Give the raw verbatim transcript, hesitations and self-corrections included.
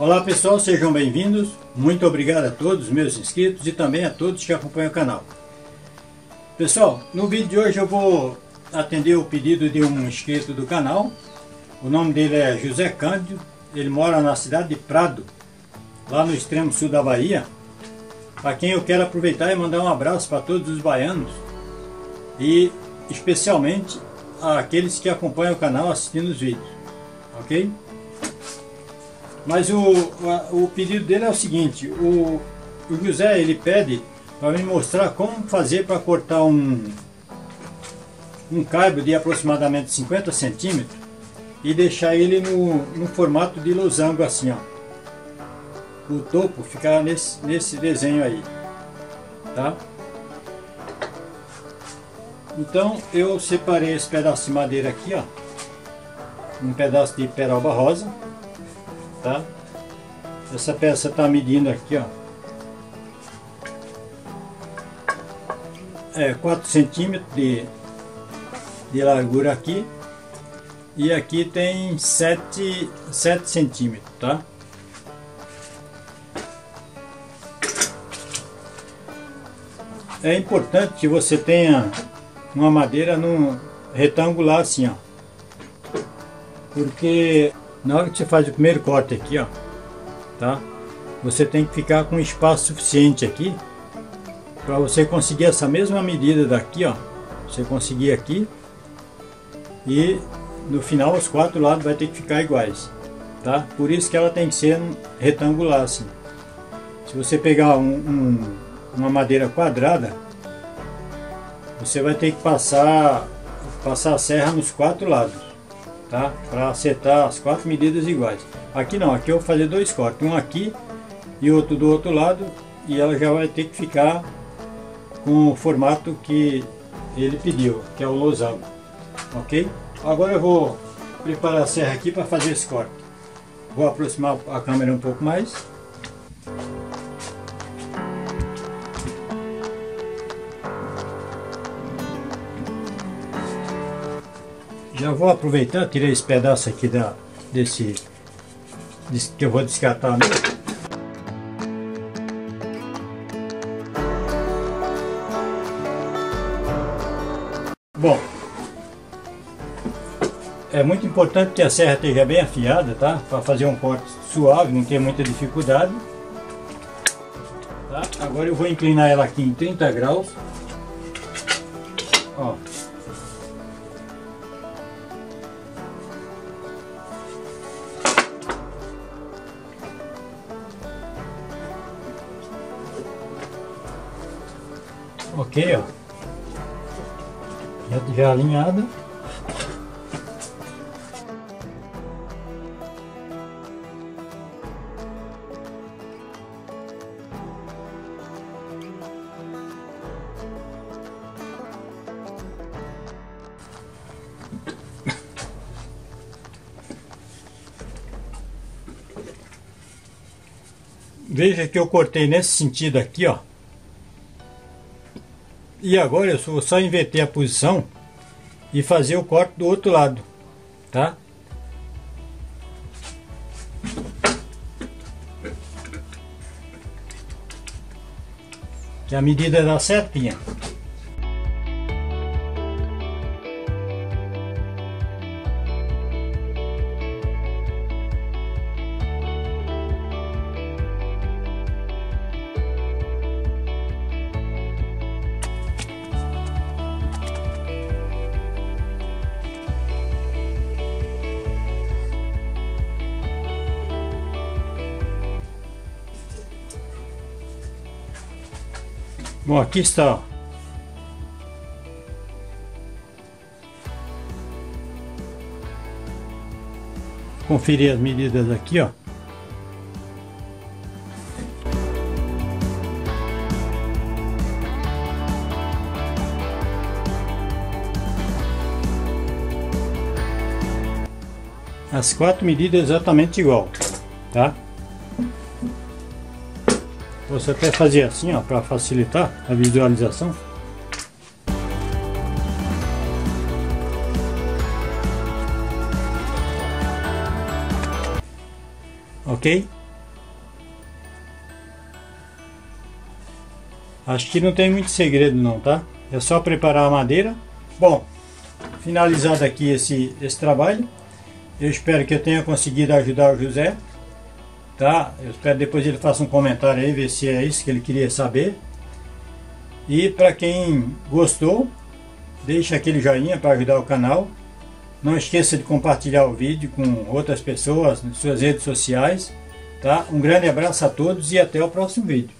Olá pessoal, sejam bem-vindos. Muito obrigado a todos os meus inscritos e também a todos que acompanham o canal. Pessoal, no vídeo de hoje eu vou atender o pedido de um inscrito do canal. O nome dele é José Cândido, ele mora na cidade de Prado, lá no extremo sul da Bahia, para quem eu quero aproveitar e mandar um abraço para todos os baianos e especialmente àqueles que acompanham o canal assistindo os vídeos, ok? Mas o, o pedido dele é o seguinte, o, o José ele pede para me mostrar como fazer para cortar um, um caibo de aproximadamente cinquenta centímetros e deixar ele no, no formato de losango assim, ó. O topo ficar nesse, nesse desenho aí, tá? Então eu separei esse pedaço de madeira aqui, ó, um pedaço de peroba rosa, tá? Essa peça tá medindo aqui, ó, é quatro centímetros de, de largura aqui. E aqui tem sete centímetros, tá? É importante que você tenha uma madeira num retangular assim, ó. Porque na hora que você faz o primeiro corte aqui, ó, tá? Você tem que ficar com espaço suficiente aqui para você conseguir essa mesma medida daqui, ó. Você conseguir aqui e no final os quatro lados vai ter que ficar iguais, tá? Por isso que ela tem que ser retangular assim. Se você pegar um, um, uma madeira quadrada, você vai ter que passar passar a serra nos quatro lados, tá? Para acertar as quatro medidas iguais. Aqui não, aqui eu vou fazer dois cortes, um aqui e outro do outro lado, e ela já vai ter que ficar com o formato que ele pediu, que é o losango, ok? Agora eu vou preparar a serra aqui para fazer esse corte. Vou aproximar a câmera um pouco mais. Já vou aproveitar, tirei esse pedaço aqui da, desse, desse que eu vou descartar mesmo. Bom, é muito importante que a serra esteja bem afiada, tá? Para fazer um corte suave, não ter muita dificuldade. Tá? Agora eu vou inclinar ela aqui em trinta graus. Ó. Ok, ó. Já, já alinhada. Veja que eu cortei nesse sentido aqui, ó. E agora eu vou só inverter a posição e fazer o corte do outro lado, tá? Que a medida dá certinha. Bom, aqui está, ó. Conferir as medidas aqui, ó. As quatro medidas exatamente igual, tá? Posso até fazer assim, ó, para facilitar a visualização. Ok? Acho que não tem muito segredo não, tá? É só preparar a madeira. Bom, finalizado aqui esse, esse trabalho. Eu espero que eu tenha conseguido ajudar o José, tá? Eu espero depois ele faça um comentário aí, ver se é isso que ele queria saber. E para quem gostou, deixa aquele joinha para ajudar o canal. Não esqueça de compartilhar o vídeo com outras pessoas nas suas redes sociais, tá? Um grande abraço a todos e até o próximo vídeo.